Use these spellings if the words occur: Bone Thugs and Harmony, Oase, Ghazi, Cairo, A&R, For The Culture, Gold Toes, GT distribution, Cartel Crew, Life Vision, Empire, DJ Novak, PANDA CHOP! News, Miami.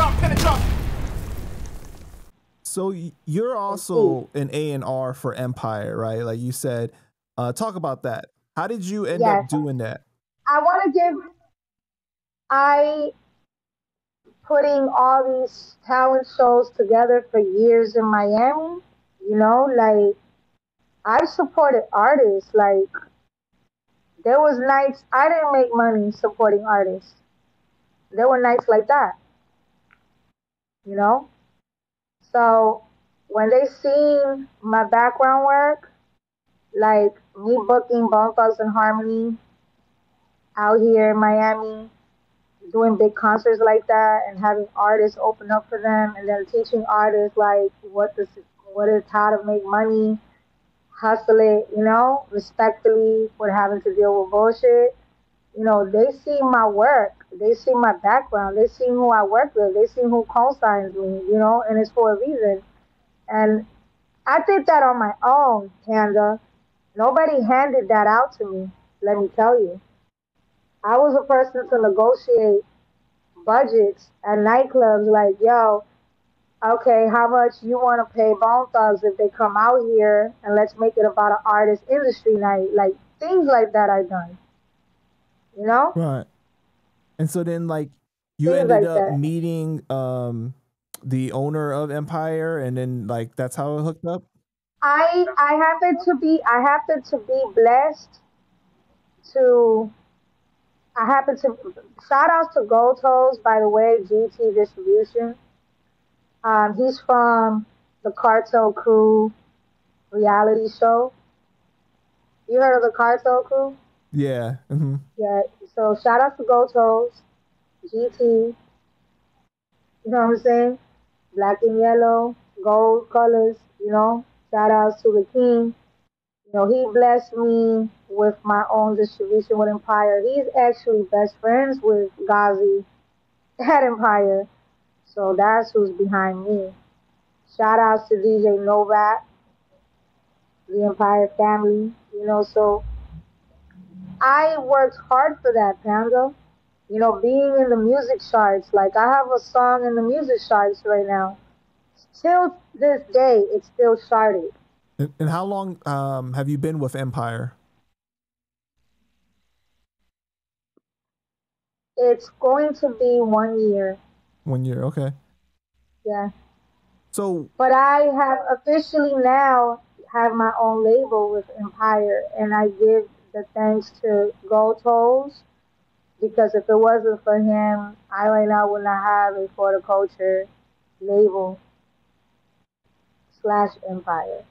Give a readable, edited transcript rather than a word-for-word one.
Penetrant. So you're also an A&R for Empire, right? Like you said, talk about that. How did you end up doing that? I want to give, putting all these talent shows together for years in Miami, you know, like I supported artists. Like there was nights I didn't make money supporting artists. There were nights like that, you know? So when they seen my background work, like me booking Bone Thugs and Harmony out here in Miami, doing big concerts like that and having artists open up for them and then teaching artists like what is how to make money, hustle it, you know, respectfully, with having to deal with bullshit. You know, they see my work, they see my background, they see who I work with, they see who co-signs me, you know, and it's for a reason. And I did that on my own, Panda. Nobody handed that out to me, let me tell you. I was a person to negotiate budgets at nightclubs, like, yo, okay, how much you want to pay Bone Thugs if they come out here, and let's make it about an artist industry night. Like, things like that I done, you know? Right. And so then, like, you ended up meeting the owner of Empire, and then, like, that's how it hooked up? I happen to be blessed to... shout out to Gold Toes, by the way, GT Distribution. He's from the Cartel Crew reality show. You heard of the Cartel Crew? Yeah. Mm-hmm. Yeah. So shout out to Gold Toes, GT. You know what I'm saying? Black and yellow, gold colors, you know. Shout out to the king. You know, he blessed me with my own distribution with Empire. He's actually best friends with Ghazi at Empire. So that's who's behind me. Shout outs to DJ Novak, the Empire family, you know. So I worked hard for that, Panda. You know, being in the music charts. Like, I have a song in the music charts right now. Till this day, it's still charted. And how long have you been with Empire? It's going to be 1 year. 1 year, okay. Yeah. So. But I have officially now have my own label with Empire, and I give the thanks to Gold Toes, because if it wasn't for him, I right now would not have a For The Culture label / Empire.